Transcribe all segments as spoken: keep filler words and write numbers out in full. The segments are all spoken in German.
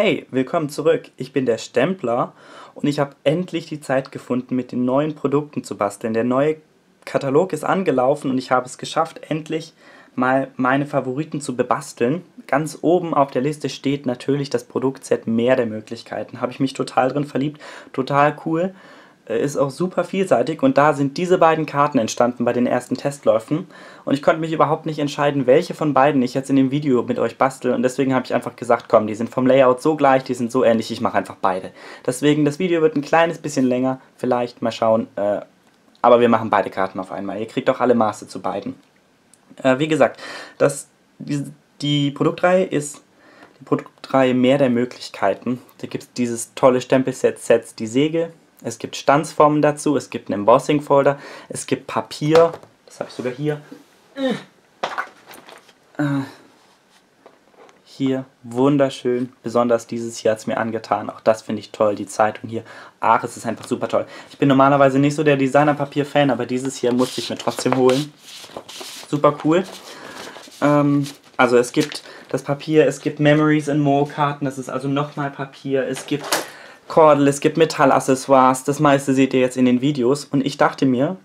Hey, willkommen zurück, ich bin der Stempler und ich habe endlich die Zeit gefunden, mit den neuen Produkten zu basteln. Der neue Katalog ist angelaufen und ich habe es geschafft, endlich mal meine Favoriten zu bebasteln. Ganz oben auf der Liste steht natürlich das Produktset Meer der Möglichkeiten. Habe ich mich total drin verliebt, total cool, ist auch super vielseitig und da sind diese beiden Karten entstanden bei den ersten Testläufen und ich konnte mich überhaupt nicht entscheiden, welche von beiden ich jetzt in dem Video mit euch bastel und deswegen habe ich einfach gesagt, komm, die sind vom Layout so gleich, die sind so ähnlich, ich mache einfach beide. Deswegen, das Video wird ein kleines bisschen länger, vielleicht mal schauen, äh, aber wir machen beide Karten auf einmal. Ihr kriegt auch alle Maße zu beiden. Äh, wie gesagt, das, die, die Produktreihe ist die Produktreihe Meer der Möglichkeiten. Da gibt es dieses tolle Stempelset, Set setzt die Segel. Es gibt Stanzformen dazu, es gibt einen Embossing-Folder, es gibt Papier, das habe ich sogar hier, äh, hier, wunderschön, besonders dieses hier hat es mir angetan, auch das finde ich toll, die Zeitung hier, ach, es ist einfach super toll. Ich bin normalerweise nicht so der Designer-Papier-Fan, aber dieses hier musste ich mir trotzdem holen, super cool. Ähm, also es gibt das Papier, es gibt Memories and More Karten, das ist also nochmal Papier, es gibt Kordel, es gibt Metallaccessoires, das meiste seht ihr jetzt in den Videos und ich dachte mir,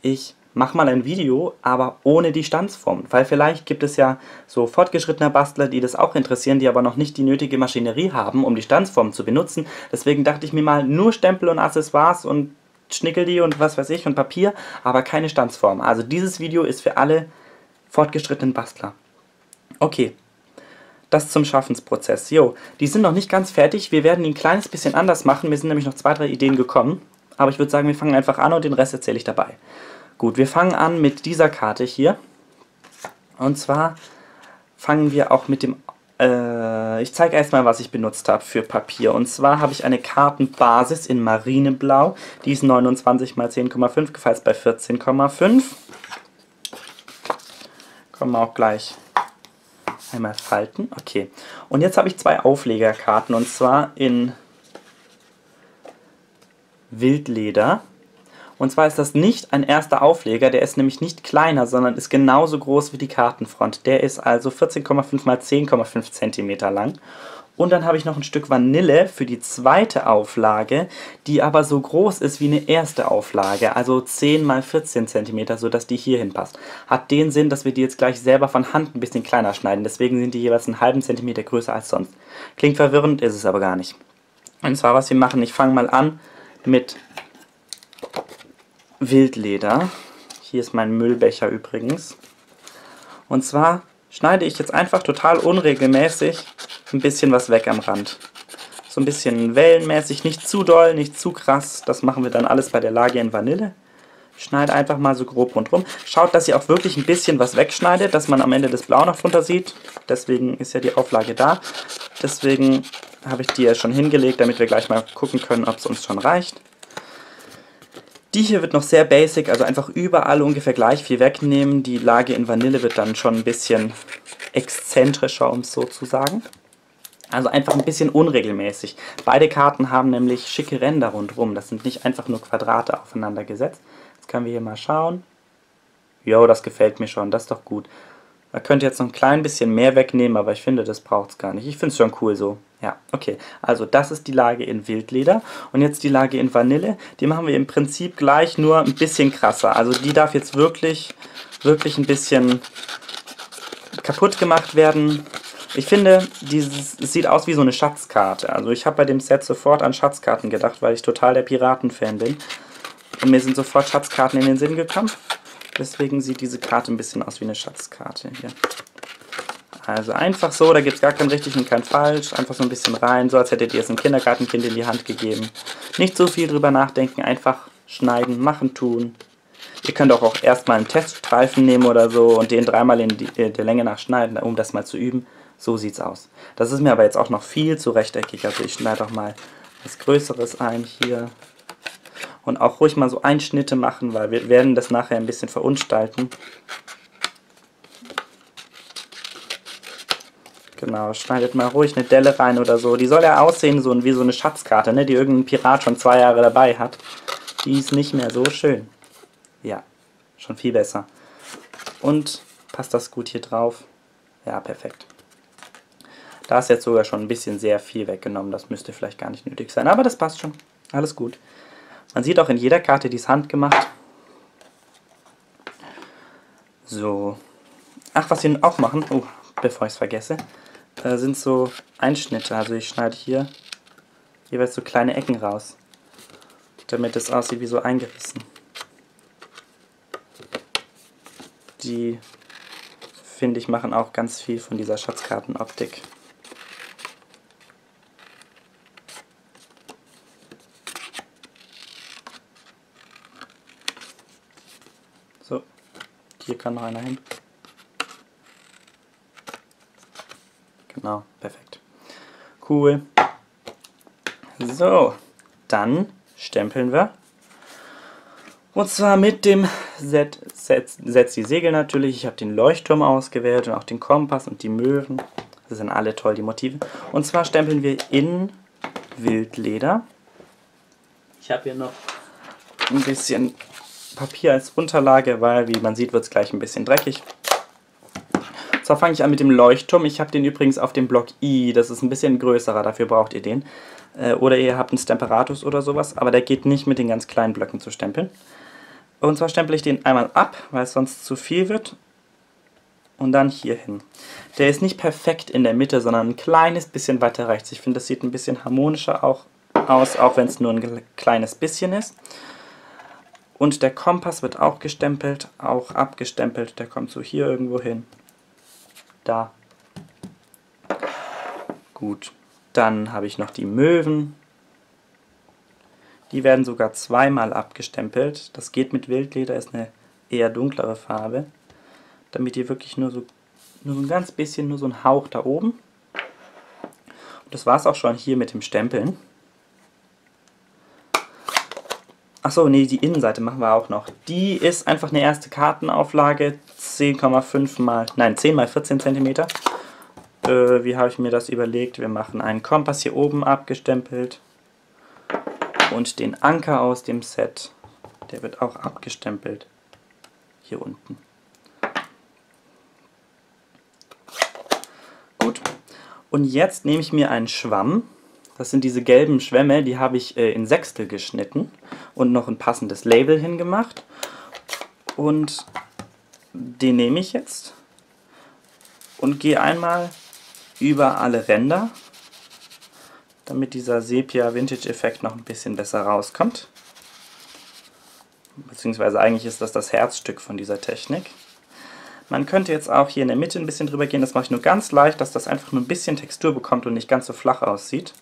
ich mache mal ein Video, aber ohne die Stanzformen, weil vielleicht gibt es ja so fortgeschrittene Bastler, die das auch interessieren, die aber noch nicht die nötige Maschinerie haben, um die Stanzformen zu benutzen, deswegen dachte ich mir mal, nur Stempel und Accessoires und Schnickel die und was weiß ich und Papier, aber keine Stanzformen. Also dieses Video ist für alle fortgeschrittenen Bastler. Okay. Das zum Schaffensprozess. Jo, die sind noch nicht ganz fertig. Wir werden ihn ein kleines bisschen anders machen. Mir sind nämlich noch zwei, drei Ideen gekommen. Aber ich würde sagen, wir fangen einfach an und den Rest erzähle ich dabei. Gut, wir fangen an mit dieser Karte hier. Und zwar fangen wir auch mit dem... Äh, ich zeige erstmal, was ich benutzt habe für Papier. Und zwar habe ich eine Kartenbasis in Marineblau. Die ist neunundzwanzig mal zehn Komma fünf, gefaltet bei vierzehn Komma fünf. Kommen wir auch gleich... Einmal falten, okay. Und jetzt habe ich zwei Auflegerkarten und zwar in Wildleder. Und zwar ist das nicht ein erster Aufleger, der ist nämlich nicht kleiner, sondern ist genauso groß wie die Kartenfront. Der ist also vierzehn Komma fünf mal zehn Komma fünf Zentimeter lang. Und dann habe ich noch ein Stück Vanille für die zweite Auflage, die aber so groß ist wie eine erste Auflage, also zehn mal vierzehn Zentimeter, sodass die hier hinpasst. Hat den Sinn, dass wir die jetzt gleich selber von Hand ein bisschen kleiner schneiden, deswegen sind die jeweils einen halben Zentimeter größer als sonst. Klingt verwirrend, ist es aber gar nicht. Und zwar, was wir machen, ich fange mal an mit Wildleder. Hier ist mein Müllbecher übrigens. Und zwar schneide ich jetzt einfach total unregelmäßig ein bisschen was weg am Rand. So ein bisschen wellenmäßig, nicht zu doll, nicht zu krass. Das machen wir dann alles bei der Lage in Vanille. Schneide einfach mal so grob rundherum. Schaut, dass ihr auch wirklich ein bisschen was wegschneidet, dass man am Ende das Blau noch drunter sieht. Deswegen ist ja die Auflage da. Deswegen habe ich die ja schon hingelegt, damit wir gleich mal gucken können, ob es uns schon reicht. Die hier wird noch sehr basic, also einfach überall ungefähr gleich viel wegnehmen. Die Lage in Vanille wird dann schon ein bisschen exzentrischer, um es so zu sagen. Also einfach ein bisschen unregelmäßig. Beide Karten haben nämlich schicke Ränder rundherum. Das sind nicht einfach nur Quadrate aufeinander gesetzt. Jetzt können wir hier mal schauen. Jo, das gefällt mir schon, das ist doch gut. Man könnte jetzt noch ein klein bisschen mehr wegnehmen, aber ich finde, das braucht es gar nicht. Ich finde es schon cool so. Ja, okay. Also das ist die Lage in Wildleder. Und jetzt die Lage in Vanille. Die machen wir im Prinzip gleich, nur ein bisschen krasser. Also die darf jetzt wirklich, wirklich ein bisschen kaputt gemacht werden. Ich finde, dieses es sieht aus wie so eine Schatzkarte. Also ich habe bei dem Set sofort an Schatzkarten gedacht, weil ich total der Piratenfan bin. Und mir sind sofort Schatzkarten in den Sinn gekommen. Deswegen sieht diese Karte ein bisschen aus wie eine Schatzkarte hier. Also einfach so, da gibt es gar kein richtig und kein falsch. Einfach so ein bisschen rein, so als hättet ihr es einem Kindergartenkind in die Hand gegeben. Nicht so viel drüber nachdenken, einfach schneiden, machen, tun. Ihr könnt auch, auch erstmal einen Teststreifen nehmen oder so und den dreimal in, die, in der Länge nachschneiden, um das mal zu üben. So sieht's aus. Das ist mir aber jetzt auch noch viel zu rechteckig. Also ich schneide auch mal was Größeres ein hier. Und auch ruhig mal so Einschnitte machen, weil wir werden das nachher ein bisschen verunstalten. Genau, schneidet mal ruhig eine Delle rein oder so. Die soll ja aussehen so wie so eine Schatzkarte, ne, die irgendein Pirat schon zwei Jahre dabei hat. Die ist nicht mehr so schön. Ja, schon viel besser. Und passt das gut hier drauf? Ja, perfekt. Da ist jetzt sogar schon ein bisschen sehr viel weggenommen. Das müsste vielleicht gar nicht nötig sein, aber das passt schon. Alles gut. Man sieht auch in jeder Karte, die ist handgemacht. So. Ach, was wir auch machen, oh, bevor ich es vergesse, äh, sind so Einschnitte. Also ich schneide hier jeweils so kleine Ecken raus, damit es aussieht wie so eingerissen. Die, finde ich, machen auch ganz viel von dieser Schatzkartenoptik. So, hier kann noch einer hin. Genau, perfekt. Cool. So, dann stempeln wir. Und zwar mit dem Set setzt die Segel natürlich. Ich habe den Leuchtturm ausgewählt und auch den Kompass und die Möwen. Das sind alle toll, die Motive. Und zwar stempeln wir in Wildleder. Ich habe hier noch ein bisschen Papier als Unterlage, weil, wie man sieht, wird es gleich ein bisschen dreckig. So, fange ich an mit dem Leuchtturm. Ich habe den übrigens auf dem Block I. Das ist ein bisschen größerer, dafür braucht ihr den. Oder ihr habt einen Stemperatus oder sowas, aber der geht nicht mit den ganz kleinen Blöcken zu stempeln. Und zwar stempel ich den einmal ab, weil es sonst zu viel wird. Und dann hier hin. Der ist nicht perfekt in der Mitte, sondern ein kleines bisschen weiter rechts. Ich finde, das sieht ein bisschen harmonischer auch aus, auch wenn es nur ein kleines bisschen ist. Und der Kompass wird auch gestempelt, auch abgestempelt. Der kommt so hier irgendwo hin. Da. Gut. Dann habe ich noch die Möwen. Die werden sogar zweimal abgestempelt. Das geht mit Wildleder, ist eine eher dunklere Farbe. Damit ihr wirklich nur so, nur so ein ganz bisschen, nur so ein Hauch da oben. Und das war es auch schon hier mit dem Stempeln. Achso, nee, die Innenseite machen wir auch noch. Die ist einfach eine erste Kartenauflage. zehn mal vierzehn Zentimeter. Äh, wie habe ich mir das überlegt? Wir machen einen Kompass hier oben abgestempelt. Und den Anker aus dem Set. Der wird auch abgestempelt. Hier unten. Gut. Und jetzt nehme ich mir einen Schwamm. Das sind diese gelben Schwämme, die habe ich äh, in Sechstel geschnitten und noch ein passendes Label hingemacht. Und den nehme ich jetzt und gehe einmal über alle Ränder, damit dieser Sepia-Vintage-Effekt noch ein bisschen besser rauskommt. Beziehungsweise eigentlich ist das das Herzstück von dieser Technik. Man könnte jetzt auch hier in der Mitte ein bisschen drüber gehen, das mache ich nur ganz leicht, dass das einfach nur ein bisschen Textur bekommt und nicht ganz so flach aussieht.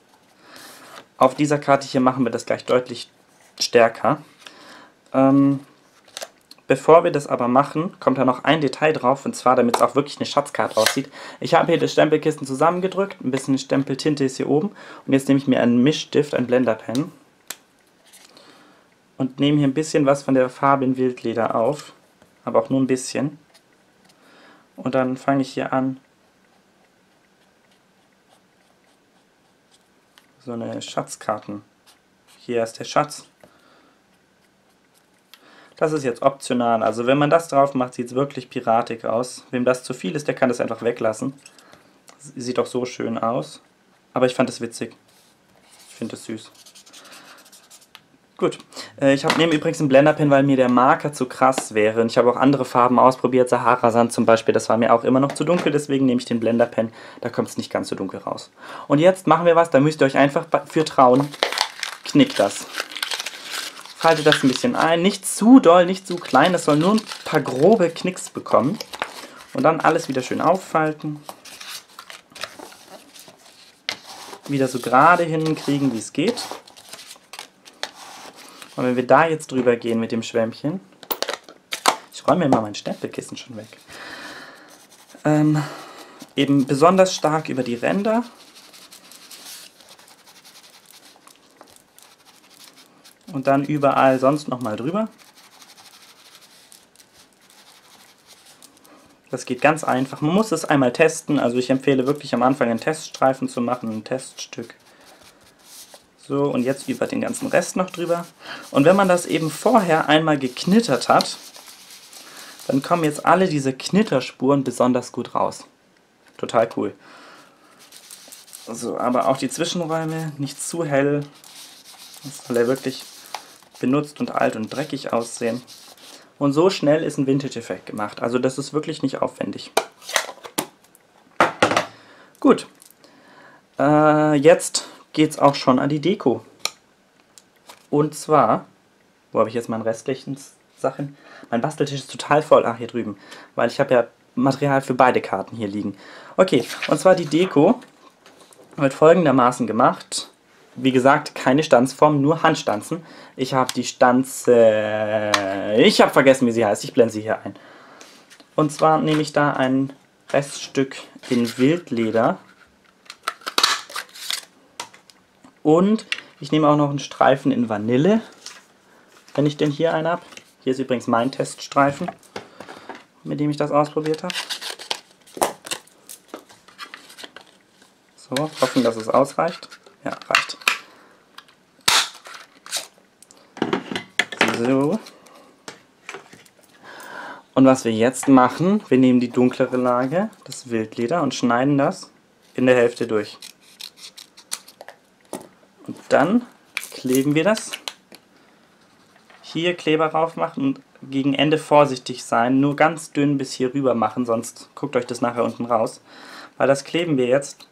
Auf dieser Karte hier machen wir das gleich deutlich stärker. Ähm, bevor wir das aber machen, kommt da noch ein Detail drauf, und zwar, damit es auch wirklich eine Schatzkarte aussieht. Ich habe hier das Stempelkissen zusammengedrückt, ein bisschen Stempeltinte ist hier oben, und jetzt nehme ich mir einen Mischstift, einen Blenderpen, und nehme hier ein bisschen was von der Farbe in Wildleder auf, aber auch nur ein bisschen. Und dann fange ich hier an, so eine Schatzkarten. Hier ist der Schatz. Das ist jetzt optional, also wenn man das drauf macht, sieht es wirklich piratig aus. Wem das zu viel ist, der kann das einfach weglassen. Sieht auch so schön aus. Aber ich fand es witzig. Ich finde es süß. Gut. Ich nehme übrigens einen Blenderpen, weil mir der Marker zu krass wäre. Und ich habe auch andere Farben ausprobiert, Sahara-Sand zum Beispiel. Das war mir auch immer noch zu dunkel, deswegen nehme ich den Blenderpen. Da kommt es nicht ganz so dunkel raus. Und jetzt machen wir was, da müsst ihr euch einfach für trauen. Knickt das. Faltet das ein bisschen ein, nicht zu doll, nicht zu klein, das soll nur ein paar grobe Knicks bekommen. Und dann alles wieder schön auffalten. Wieder so gerade hinkriegen, wie es geht. Und wenn wir da jetzt drüber gehen mit dem Schwämmchen, ich räume mir mal mein Stempelkissen schon weg, ähm, eben besonders stark über die Ränder. Und dann überall sonst nochmal drüber. Das geht ganz einfach. Man muss es einmal testen. Also ich empfehle wirklich am Anfang einen Teststreifen zu machen, ein Teststück. So, und jetzt über den ganzen Rest noch drüber. Und wenn man das eben vorher einmal geknittert hat, dann kommen jetzt alle diese Knitterspuren besonders gut raus. Total cool. Also, aber auch die Zwischenräume nicht zu hell. Das soll ja wirklich benutzt und alt und dreckig aussehen. Und so schnell ist ein Vintage-Effekt gemacht. Also das ist wirklich nicht aufwendig. Gut. Äh, jetzt geht es auch schon an die Deko. Und zwar, wo habe ich jetzt meine restlichen Sachen? Mein Basteltisch ist total voll. Ach, hier drüben. Weil ich habe ja Material für beide Karten hier liegen. Okay, und zwar die Deko wird folgendermaßen gemacht. Wie gesagt, keine Stanzform, nur Handstanzen. Ich habe die Stanze... Ich habe vergessen, wie sie heißt. Ich blende sie hier ein. Und zwar nehme ich da ein Reststück in Wildleder. Und ich nehme auch noch einen Streifen in Vanille. Wenn ich den hier einen habe. Hier ist übrigens mein Teststreifen, mit dem ich das ausprobiert habe. So, hoffen, dass es ausreicht. Ja, reicht. So. Und was wir jetzt machen, wir nehmen die dunklere Lage, das Wildleder, und schneiden das in der Hälfte durch. Und dann kleben wir das. Hier Kleber drauf machen und gegen Ende vorsichtig sein. Nur ganz dünn bis hier rüber machen, sonst guckt euch das nachher unten raus. Weil das kleben wir jetzt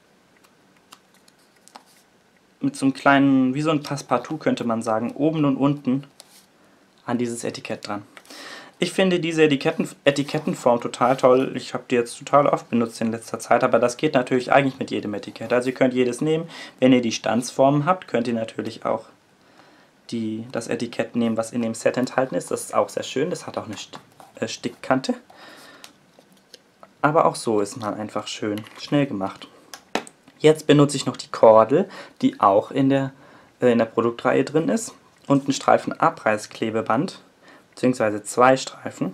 mit so einem kleinen, wie so ein Passepartout könnte man sagen, oben und unten an dieses Etikett dran. Ich finde diese Etiketten, Etikettenform total toll. Ich habe die jetzt total oft benutzt in letzter Zeit, aber das geht natürlich eigentlich mit jedem Etikett. Also ihr könnt jedes nehmen. Wenn ihr die Stanzformen habt, könnt ihr natürlich auch die, das Etikett nehmen, was in dem Set enthalten ist. Das ist auch sehr schön. Das hat auch eine St- äh, Stickkante. Aber auch so ist man einfach schön. Schnell gemacht. Jetzt benutze ich noch die Kordel, die auch in der, äh, in der Produktreihe drin ist. Und einen Streifen Abreißklebeband, beziehungsweise zwei Streifen.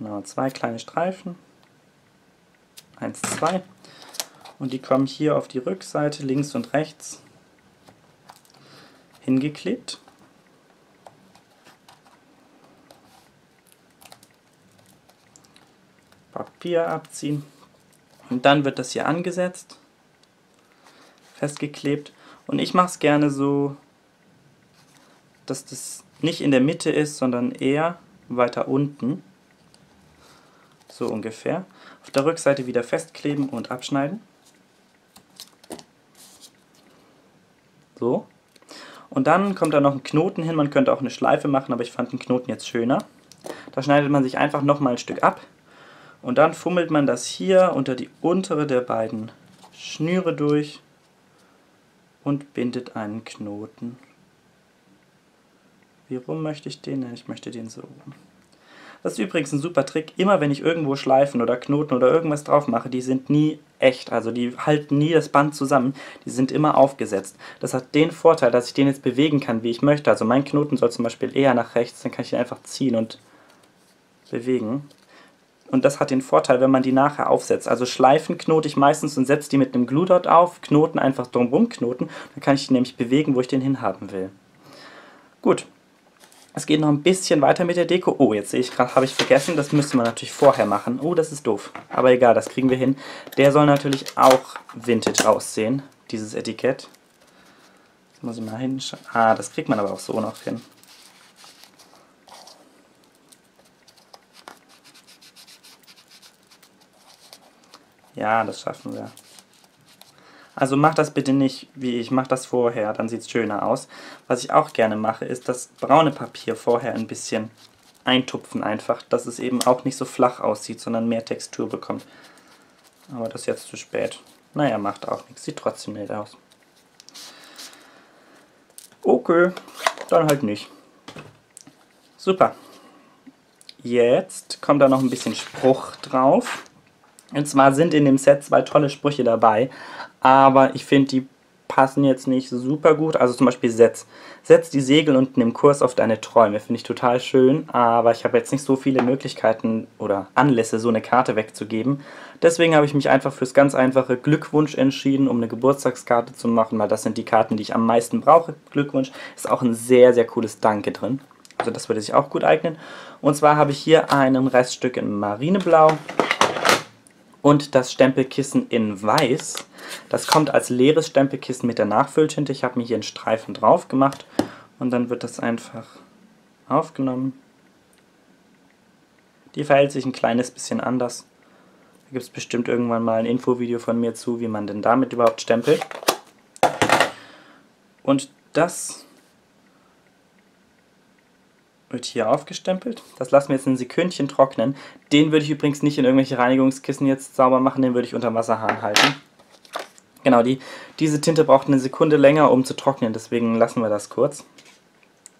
Genau, zwei kleine Streifen. Eins, zwei. Und die kommen hier auf die Rückseite, links und rechts, hingeklebt. Papier abziehen. Und dann wird das hier angesetzt, festgeklebt. Und ich mache es gerne so, dass das nicht in der Mitte ist, sondern eher weiter unten. So ungefähr. Auf der Rückseite wieder festkleben und abschneiden. So. Und dann kommt da noch ein Knoten hin. Man könnte auch eine Schleife machen, aber ich fand den Knoten jetzt schöner. Da schneidet man sich einfach nochmal ein Stück ab. Und dann fummelt man das hier unter die untere der beiden Schnüre durch und bindet einen Knoten. Wie rum möchte ich den? Ich möchte den so rum. Das ist übrigens ein super Trick. Immer wenn ich irgendwo Schleifen oder Knoten oder irgendwas drauf mache, die sind nie echt. Also die halten nie das Band zusammen. Die sind immer aufgesetzt. Das hat den Vorteil, dass ich den jetzt bewegen kann, wie ich möchte. Also mein Knoten soll zum Beispiel eher nach rechts, dann kann ich ihn einfach ziehen und bewegen. Und das hat den Vorteil, wenn man die nachher aufsetzt. Also Schleifen knote ich meistens und setze die mit einem Glue Dot auf, Knoten einfach drumherum knoten. Dann kann ich die nämlich bewegen, wo ich den hinhaben will. Gut. Es geht noch ein bisschen weiter mit der Deko. Oh, jetzt sehe ich gerade, habe ich vergessen. Das müsste man natürlich vorher machen. Oh, das ist doof. Aber egal, das kriegen wir hin. Der soll natürlich auch Vintage aussehen, dieses Etikett. Das muss ich mal hinschauen. Ah, das kriegt man aber auch so noch hin. Ja, das schaffen wir. Also macht das bitte nicht wie ich, macht das vorher, dann sieht es schöner aus. Was ich auch gerne mache, ist das braune Papier vorher ein bisschen eintupfen einfach, dass es eben auch nicht so flach aussieht, sondern mehr Textur bekommt. Aber das ist jetzt zu spät. Naja, macht auch nichts, sieht trotzdem nett aus. Okay, dann halt nicht. Super. Jetzt kommt da noch ein bisschen Spruch drauf. Und zwar sind in dem Set zwei tolle Sprüche dabei, aber ich finde, die passen jetzt nicht super gut. Also zum Beispiel Setz. Setz die Segel und nimm Kurs auf deine Träume. Finde ich total schön, aber ich habe jetzt nicht so viele Möglichkeiten oder Anlässe, so eine Karte wegzugeben. Deswegen habe ich mich einfach fürs ganz einfache Glückwunsch entschieden, um eine Geburtstagskarte zu machen, weil das sind die Karten, die ich am meisten brauche. Glückwunsch ist auch ein sehr, sehr cooles Danke drin. Also das würde sich auch gut eignen. Und zwar habe ich hier einen Reststück in Marineblau. und das Stempelkissen in Weiß. Das kommt als leeres Stempelkissen mit der Nachfülltinte. Ich habe mir hier einen Streifen drauf gemacht und dann wird das einfach aufgenommen. Die verhält sich ein kleines bisschen anders. Da gibt es bestimmt irgendwann mal ein Infovideo von mir zu, wie man denn damit überhaupt stempelt. Und das wird hier aufgestempelt. Das lassen wir jetzt ein Sekündchen trocknen. Den würde ich übrigens nicht in irgendwelche Reinigungskissen jetzt sauber machen, den würde ich unter Wasserhahn halten. Genau, die, diese Tinte braucht eine Sekunde länger, um zu trocknen, deswegen lassen wir das kurz.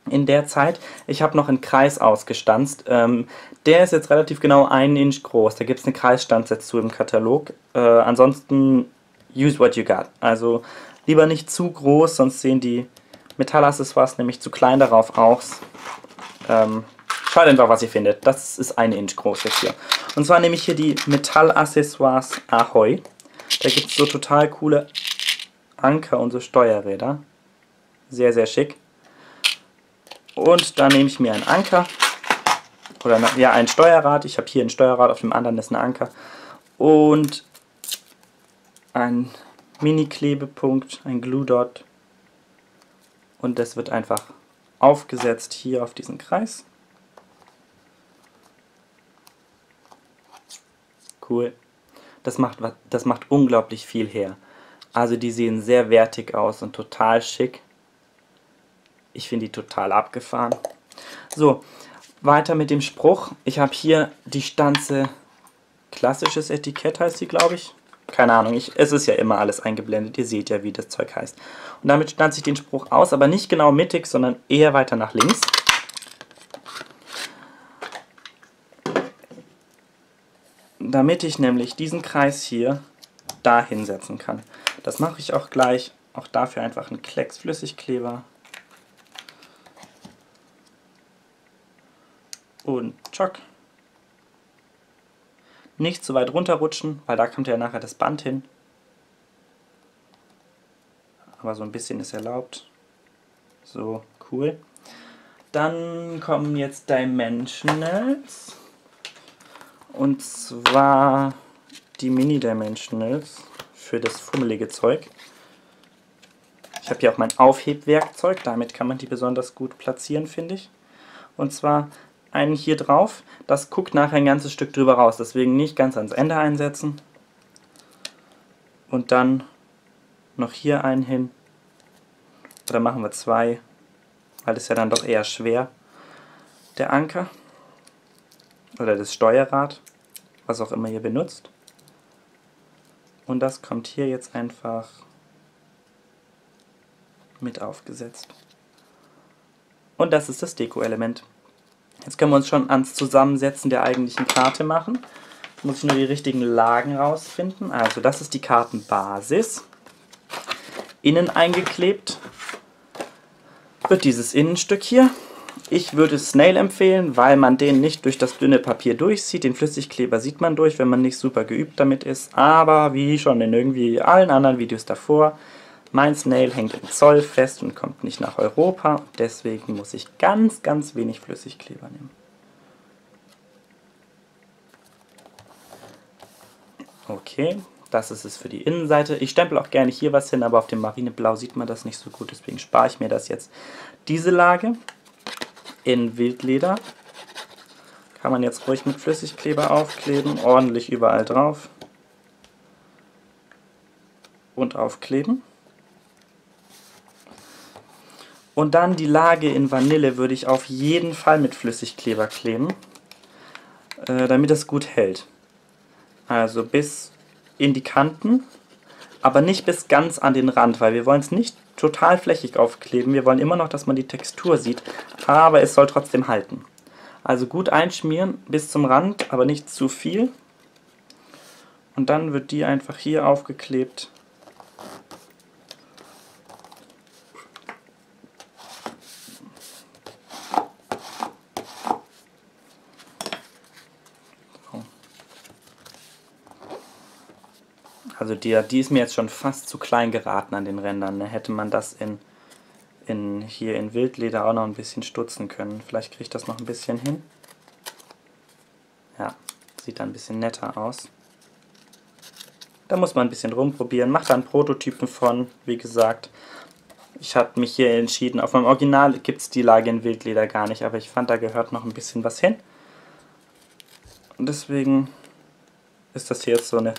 In der Zeit, ich habe noch einen Kreis ausgestanzt. Ähm, der ist jetzt relativ genau einen Inch groß. Da gibt es eine Kreisstanz dazu im Katalog. Äh, ansonsten, use what you got. Also lieber nicht zu groß, sonst sehen die Metallaccessoires nämlich zu klein darauf aus. Ähm, schaut einfach, was ihr findet. Das ist eine Inch groß jetzt hier. Und zwar nehme ich hier die Metallaccessoires Ahoy. Da gibt es so total coole Anker und so Steuerräder. Sehr, sehr schick. Und da nehme ich mir einen Anker. Oder ja, ein Steuerrad. Ich habe hier ein Steuerrad, auf dem anderen ist ein Anker. Und ein Mini-Klebepunkt, ein Glue-Dot. Und das wird einfach aufgesetzt hier auf diesen Kreis. Cool. Das macht, das macht unglaublich viel her. Also die sehen sehr wertig aus und total schick. Ich finde die total abgefahren. So, weiter mit dem Spruch. Ich habe hier die Stanze klassisches Etikett, heißt sie, glaube ich. Keine Ahnung, ich, es ist ja immer alles eingeblendet. Ihr seht ja, wie das Zeug heißt. Und damit stanze ich den Spruch aus, aber nicht genau mittig, sondern eher weiter nach links. Damit ich nämlich diesen Kreis hier da hinsetzen kann. Das mache ich auch gleich. Auch dafür einfach einen Klecks Flüssigkleber. Und tschock. Nicht zu weit runterrutschen, weil da kommt ja nachher das Band hin. Aber so ein bisschen ist erlaubt. So, cool. Dann kommen jetzt Dimensionals. Und zwar die Mini-Dimensionals für das fummelige Zeug. Ich habe hier auch mein Aufhebwerkzeug, damit kann man die besonders gut platzieren, finde ich. Und zwar einen hier drauf, das guckt nachher ein ganzes Stück drüber raus, deswegen nicht ganz ans Ende einsetzen. Und dann noch hier einen hin. Oder machen wir zwei, weil das ist ja dann doch eher schwer. Der Anker. Oder das Steuerrad, was auch immer ihr benutzt. Und das kommt hier jetzt einfach mit aufgesetzt. Und das ist das Deko-Element. Jetzt können wir uns schon ans Zusammensetzen der eigentlichen Karte machen. Jetzt muss ich nur die richtigen Lagen rausfinden. Also das ist die Kartenbasis. Innen eingeklebt wird dieses Innenstück hier. Ich würde Snail empfehlen, weil man den nicht durch das dünne Papier durchsieht. Den Flüssigkleber sieht man durch, wenn man nicht super geübt damit ist. Aber wie schon in irgendwie allen anderen Videos davor, mein Snail hängt im Zoll fest und kommt nicht nach Europa. Deswegen muss ich ganz, ganz wenig Flüssigkleber nehmen. Okay, das ist es für die Innenseite. Ich stempel auch gerne hier was hin, aber auf dem Marineblau sieht man das nicht so gut. Deswegen spare ich mir das jetzt. Diese Lage in Wildleder kann man jetzt ruhig mit Flüssigkleber aufkleben, ordentlich überall drauf und aufkleben. Und dann die Lage in Vanille würde ich auf jeden Fall mit Flüssigkleber kleben, äh, damit das gut hält. Also bis in die Kanten, aber nicht bis ganz an den Rand, weil wir wollen es nicht total flächig aufkleben. Wir wollen immer noch, dass man die Textur sieht, aber es soll trotzdem halten. Also gut einschmieren bis zum Rand, aber nicht zu viel. Und dann wird die einfach hier aufgeklebt. Also die, die ist mir jetzt schon fast zu klein geraten an den Rändern. Ne? Hätte man das in, in, hier in Wildleder auch noch ein bisschen stutzen können. Vielleicht kriege ich das noch ein bisschen hin. Ja, sieht dann ein bisschen netter aus. Da muss man ein bisschen rumprobieren. Macht da einen Prototypen von, wie gesagt. Ich habe mich hier entschieden. Auf meinem Original gibt es die Lage in Wildleder gar nicht, aber ich fand, da gehört noch ein bisschen was hin. Und deswegen ist das hier jetzt so eine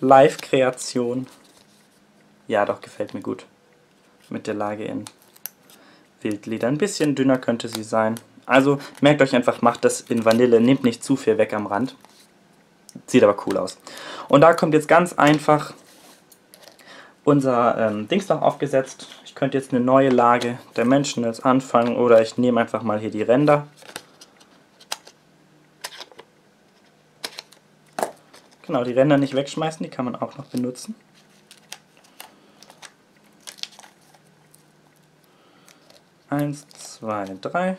Live-Kreation. Ja, doch, gefällt mir gut. Mit der Lage in Wildleder. Ein bisschen dünner könnte sie sein. Also merkt euch einfach, macht das in Vanille. Nehmt nicht zu viel weg am Rand. Sieht aber cool aus. Und da kommt jetzt ganz einfach unser ähm, Dings noch aufgesetzt. Ich könnte jetzt eine neue Lage der Menschen jetzt anfangen. Oder ich nehme einfach mal hier die Ränder. Genau, die Ränder nicht wegschmeißen, die kann man auch noch benutzen. Eins, zwei, drei.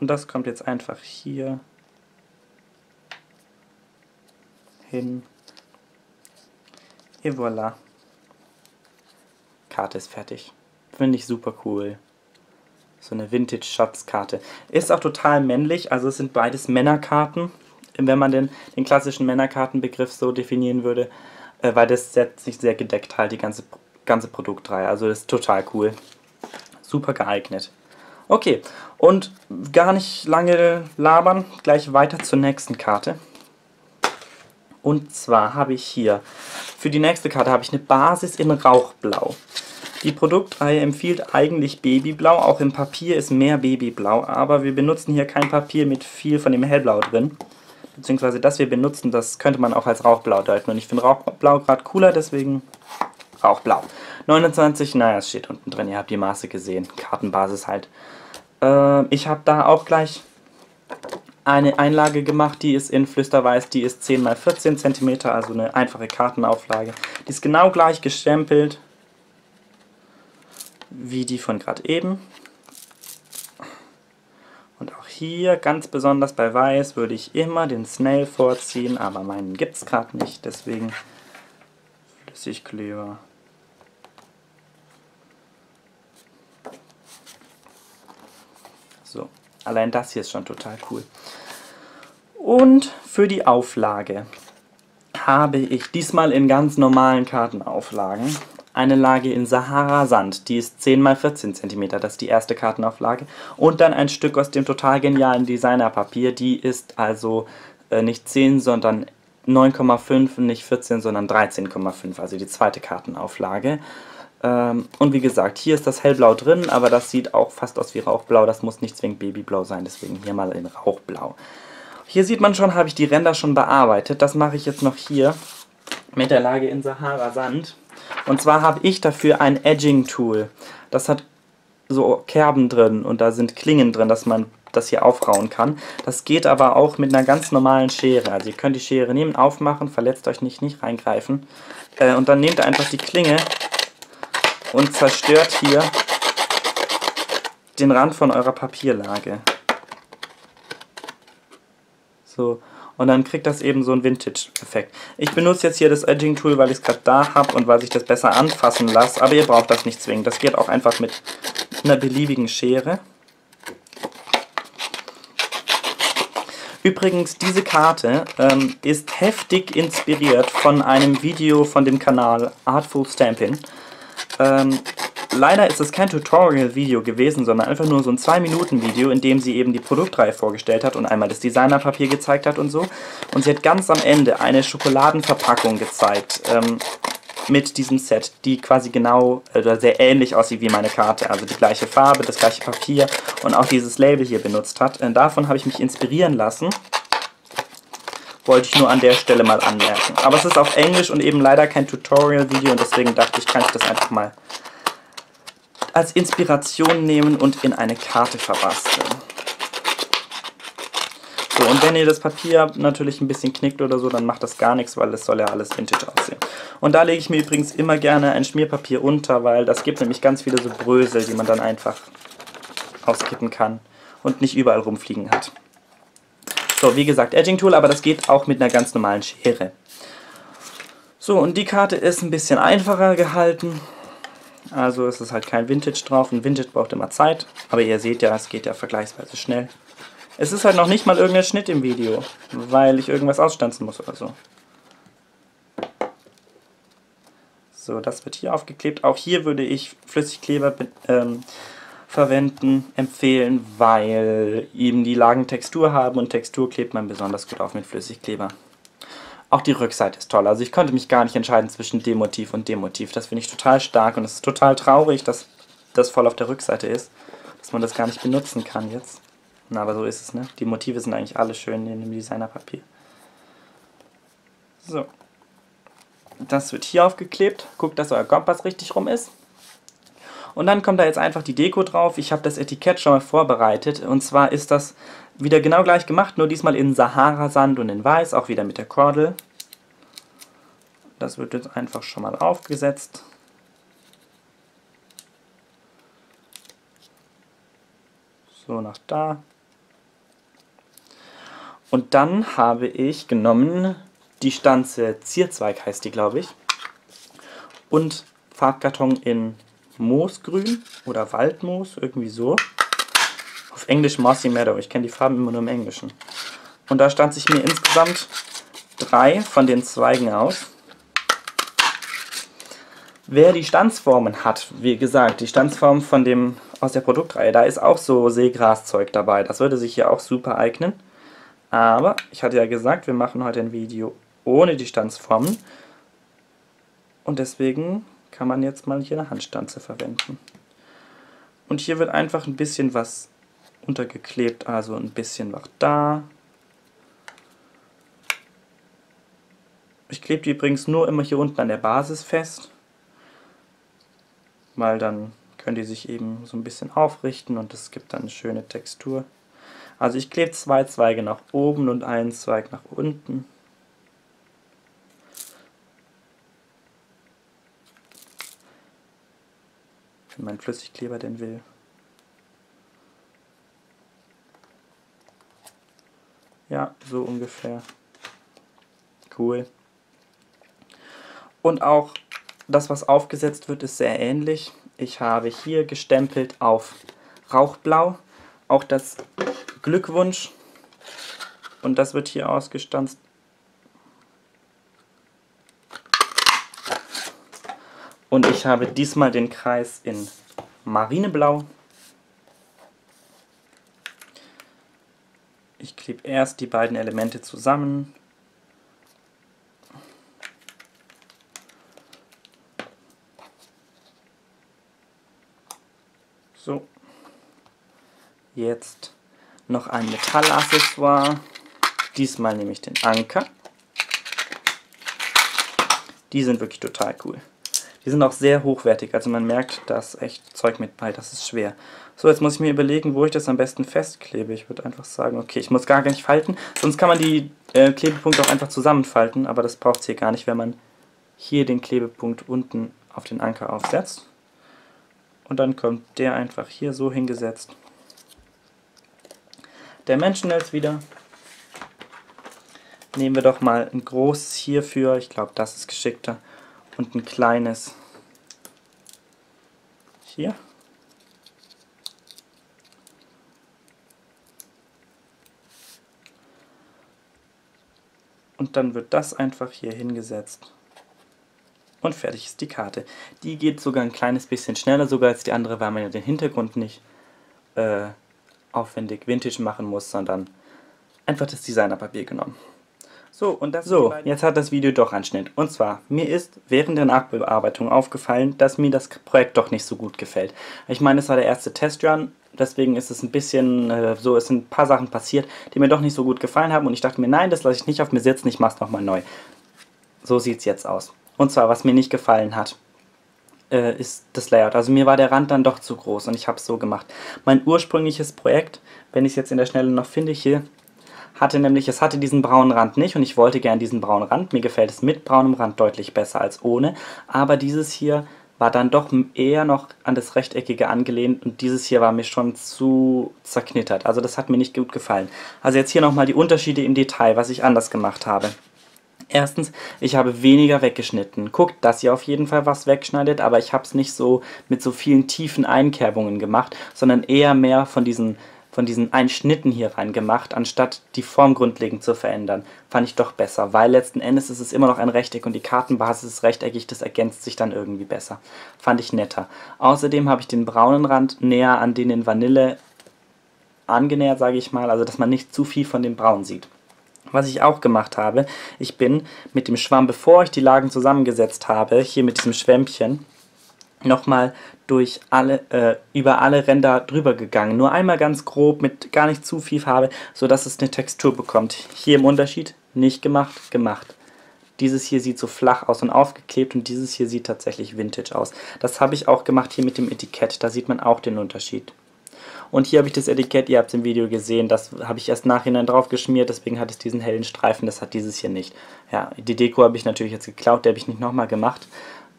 Und das kommt jetzt einfach hier hin. Et voilà. Karte ist fertig. Finde ich super cool. So eine Vintage-Schatzkarte. Ist auch total männlich, also es sind beides Männerkarten. Wenn man den, den klassischen Männerkartenbegriff so definieren würde, äh, weil das Set sich sehr gedeckt halt, die ganze, ganze Produktreihe. Also das ist total cool. Super geeignet. Okay, und gar nicht lange labern, gleich weiter zur nächsten Karte. Und zwar habe ich hier, für die nächste Karte habe ich eine Basis in Rauchblau. Die Produktreihe empfiehlt eigentlich Babyblau, auch im Papier ist mehr Babyblau, aber wir benutzen hier kein Papier mit viel von dem Hellblau drin. Beziehungsweise das wir benutzen, das könnte man auch als Rauchblau deuten. Und ich finde Rauchblau gerade cooler, deswegen Rauchblau. neunundzwanzig, naja, es steht unten drin, ihr habt die Maße gesehen, Kartenbasis halt. Ich habe da auch gleich eine Einlage gemacht, die ist in Flüsterweiß, die ist zehn mal vierzehn Zentimeter, also eine einfache Kartenauflage. Die ist genau gleich gestempelt wie die von gerade eben. Und auch hier, ganz besonders bei Weiß, würde ich immer den Snail vorziehen, aber meinen gibt es gerade nicht, deswegen Flüssigkleber. So, allein das hier ist schon total cool. Und für die Auflage habe ich diesmal in ganz normalen Kartenauflagen eine Lage in Sahara-Sand. Die ist zehn mal vierzehn Zentimeter, das ist die erste Kartenauflage. Und dann ein Stück aus dem total genialen Designerpapier. Die ist also äh, nicht zehn, sondern neun Komma fünf, nicht vierzehn, sondern dreizehn Komma fünf, also die zweite Kartenauflage. Und wie gesagt, hier ist das Hellblau drin, aber das sieht auch fast aus wie Rauchblau. Das muss nicht zwingend Babyblau sein, deswegen hier mal in Rauchblau. Hier sieht man schon, habe ich die Ränder schon bearbeitet. Das mache ich jetzt noch hier mit der Lage in Sahara Sand. Und zwar habe ich dafür ein Edging-Tool. Das hat so Kerben drin und da sind Klingen drin, dass man das hier aufrauen kann. Das geht aber auch mit einer ganz normalen Schere. Also ihr könnt die Schere nehmen, aufmachen, verletzt euch nicht, nicht reingreifen. Und dann nehmt ihr einfach die Klinge und zerstört hier den Rand von eurer Papierlage. So, und dann kriegt das eben so einen Vintage-Effekt. Ich benutze jetzt hier das Edging-Tool, weil ich es gerade da habe und weil ich das besser anfassen lasse. Aber ihr braucht das nicht zwingend. Das geht auch einfach mit einer beliebigen Schere. Übrigens, diese Karte ähm, ist heftig inspiriert von einem Video von dem Kanal Artful Stampin'. Ähm, leider ist es kein Tutorial-Video gewesen, sondern einfach nur so ein zwei Minuten Video, in dem sie eben die Produktreihe vorgestellt hat und einmal das Designerpapier gezeigt hat und so. Und sie hat ganz am Ende eine Schokoladenverpackung gezeigt ähm, mit diesem Set, die quasi genau oder äh, sehr ähnlich aussieht wie meine Karte. Also die gleiche Farbe, das gleiche Papier und auch dieses Label hier benutzt hat. Äh, davon habe ich mich inspirieren lassen. Wollte ich nur an der Stelle mal anmerken. Aber es ist auf Englisch und eben leider kein Tutorial-Video und deswegen dachte ich, kann ich das einfach mal als Inspiration nehmen und in eine Karte verbasteln. So, und wenn ihr das Papier natürlich ein bisschen knickt oder so, dann macht das gar nichts, weil es soll ja alles vintage aussehen. Und da lege ich mir übrigens immer gerne ein Schmierpapier unter, weil das gibt nämlich ganz viele so Brösel, die man dann einfach auskippen kann und nicht überall rumfliegen hat. So, wie gesagt, Edging-Tool, aber das geht auch mit einer ganz normalen Schere. So, und die Karte ist ein bisschen einfacher gehalten. also es ist halt kein Vintage drauf. Ein Vintage braucht immer Zeit, aber ihr seht ja, es geht ja vergleichsweise schnell. Es ist halt noch nicht mal irgendein Schnitt im Video, weil ich irgendwas ausstanzen muss oder so. So, das wird hier aufgeklebt. Auch hier würde ich Flüssigkleber ähm, verwenden, empfehlen, weil eben die Lagen Textur haben und Textur klebt man besonders gut auf mit Flüssigkleber. Auch die Rückseite ist toll. Also ich konnte mich gar nicht entscheiden zwischen dem Motiv und dem Motiv. Das finde ich total stark und es ist total traurig, dass das voll auf der Rückseite ist, dass man das gar nicht benutzen kann jetzt. Na, aber so ist es, ne? Die Motive sind eigentlich alle schön in dem Designerpapier. So. Das wird hier aufgeklebt. Guckt, dass euer Kompass richtig rum ist. Und dann kommt da jetzt einfach die Deko drauf. Ich habe das Etikett schon mal vorbereitet. Und zwar ist das wieder genau gleich gemacht, nur diesmal in Sahara-Sand und in Weiß, auch wieder mit der Kordel. Das wird jetzt einfach schon mal aufgesetzt. So, nach da. Und dann habe ich genommen die Stanze Zierzweig, heißt die, glaube ich. Und Farbkarton in Moosgrün oder Waldmoos, irgendwie so. Auf Englisch Mossy Meadow. Ich kenne die Farben immer nur im Englischen. Und da stanze ich mir insgesamt drei von den Zweigen aus. Wer die Stanzformen hat, wie gesagt, die Stanzformen von dem aus der Produktreihe, da ist auch so Seegraszeug dabei. Das würde sich hier auch super eignen. Aber ich hatte ja gesagt, wir machen heute ein Video ohne die Stanzformen. Und deswegen kann man jetzt mal hier eine Handstanze verwenden. Und hier wird einfach ein bisschen was untergeklebt, also ein bisschen was da. Ich klebe die übrigens nur immer hier unten an der Basis fest, weil dann können die sich eben so ein bisschen aufrichten und es gibt dann eine schöne Textur. Also ich klebe zwei Zweige nach oben und einen Zweig nach unten. Wenn mein Flüssigkleber denn will. Ja, so ungefähr. Cool. Und auch das, was aufgesetzt wird, ist sehr ähnlich. Ich habe hier gestempelt auf Rauchblau. Auch das Glückwunsch. Und das wird hier ausgestanzt. Und ich habe diesmal den Kreis in Marineblau. Ich klebe erst die beiden Elemente zusammen. So. Jetzt noch ein Metallaccessoire. Diesmal nehme ich den Anker. Die sind wirklich total cool. Die sind auch sehr hochwertig, also man merkt, da ist echt Zeug mit bei, das ist schwer. So, jetzt muss ich mir überlegen, wo ich das am besten festklebe. Ich würde einfach sagen, okay, ich muss gar nicht falten, sonst kann man die äh, Klebepunkte auch einfach zusammenfalten, aber das braucht es hier gar nicht, wenn man hier den Klebepunkt unten auf den Anker aufsetzt. Und dann kommt der einfach hier so hingesetzt. Der Menschenels wieder. Nehmen wir doch mal ein großes hierfür, ich glaube, das ist geschickter. Und ein kleines hier. Und dann wird das einfach hier hingesetzt. Und fertig ist die Karte. Die geht sogar ein kleines bisschen schneller, sogar als die andere, weil man ja den Hintergrund nicht äh, aufwendig vintage machen muss, sondern einfach das Designerpapier genommen. So, und das so, jetzt hat das Video doch einen Schnitt. Und zwar, mir ist während der Nachbearbeitung aufgefallen, dass mir das Projekt doch nicht so gut gefällt. Ich meine, es war der erste Testrun, deswegen ist es ein bisschen äh, so, es sind ein paar Sachen passiert, die mir doch nicht so gut gefallen haben. Und ich dachte mir, nein, das lasse ich nicht auf mir sitzen, ich mache es nochmal neu. So sieht es jetzt aus. Und zwar, was mir nicht gefallen hat, äh, ist das Layout. Also mir war der Rand dann doch zu groß und ich habe es so gemacht. Mein ursprüngliches Projekt, wenn ich es jetzt in der Schnelle noch finde, hier, hatte nämlich, es hatte diesen braunen Rand nicht und ich wollte gern diesen braunen Rand. Mir gefällt es mit braunem Rand deutlich besser als ohne, aber dieses hier war dann doch eher noch an das Rechteckige angelehnt und dieses hier war mir schon zu zerknittert. Also das hat mir nicht gut gefallen. Also jetzt hier nochmal die Unterschiede im Detail, was ich anders gemacht habe. Erstens, ich habe weniger weggeschnitten. Guckt, dass ihr auf jeden Fall was wegschneidet, aber ich habe es nicht so mit so vielen tiefen Einkerbungen gemacht, sondern eher mehr von diesen, von diesen Einschnitten hier rein gemacht, anstatt die Form grundlegend zu verändern. Fand ich doch besser, weil letzten Endes ist es immer noch ein Rechteck und die Kartenbasis ist rechteckig, das ergänzt sich dann irgendwie besser. Fand ich netter. Außerdem habe ich den braunen Rand näher an den in Vanille angenähert, sage ich mal, also dass man nicht zu viel von dem Braun sieht. Was ich auch gemacht habe, ich bin mit dem Schwamm, bevor ich die Lagen zusammengesetzt habe, hier mit diesem Schwämmchen, nochmal durch alle, äh, über alle Ränder drüber gegangen. Nur einmal ganz grob, mit gar nicht zu viel Farbe, sodass es eine Textur bekommt. Hier im Unterschied, nicht gemacht, gemacht. Dieses hier sieht so flach aus und aufgeklebt und dieses hier sieht tatsächlich vintage aus. Das habe ich auch gemacht hier mit dem Etikett, da sieht man auch den Unterschied. Und hier habe ich das Etikett, ihr habt es im Video gesehen, das habe ich erst nachhinein drauf geschmiert, deswegen hat es diesen hellen Streifen, das hat dieses hier nicht. Ja, die Deko habe ich natürlich jetzt geklaut, die habe ich nicht nochmal gemacht.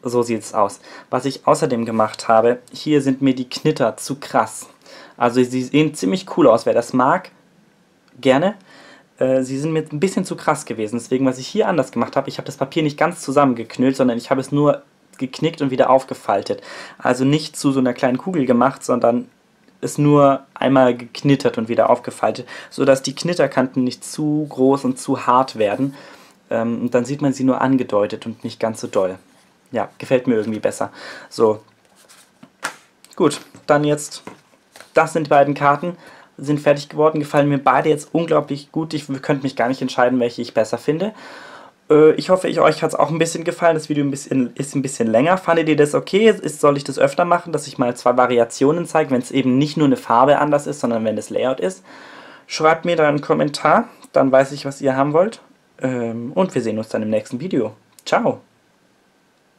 So sieht es aus. Was ich außerdem gemacht habe, hier sind mir die Knitter zu krass. Also sie sehen ziemlich cool aus, wer das mag, gerne. Äh, sie sind mir ein bisschen zu krass gewesen, deswegen was ich hier anders gemacht habe, ich habe das Papier nicht ganz zusammengeknüllt, sondern ich habe es nur geknickt und wieder aufgefaltet. Also nicht zu so einer kleinen Kugel gemacht, sondern ist nur einmal geknittert und wieder aufgefaltet, sodass die Knitterkanten nicht zu groß und zu hart werden. Ähm, und dann sieht man sie nur angedeutet und nicht ganz so doll. Ja, gefällt mir irgendwie besser. So, gut, dann jetzt, das sind die beiden Karten, sind fertig geworden, gefallen mir beide jetzt unglaublich gut. Ich könnte mich gar nicht entscheiden, welche ich besser finde. Ich hoffe, ich, euch hat es auch ein bisschen gefallen. Das Video ein bisschen, ist ein bisschen länger. Fandet ihr das okay? Ist, soll ich das öfter machen, dass ich mal zwei Variationen zeige, wenn es eben nicht nur eine Farbe anders ist, sondern wenn das Layout ist? Schreibt mir da einen Kommentar, dann weiß ich, was ihr haben wollt. Und wir sehen uns dann im nächsten Video. Ciao!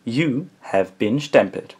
You have been stempelt.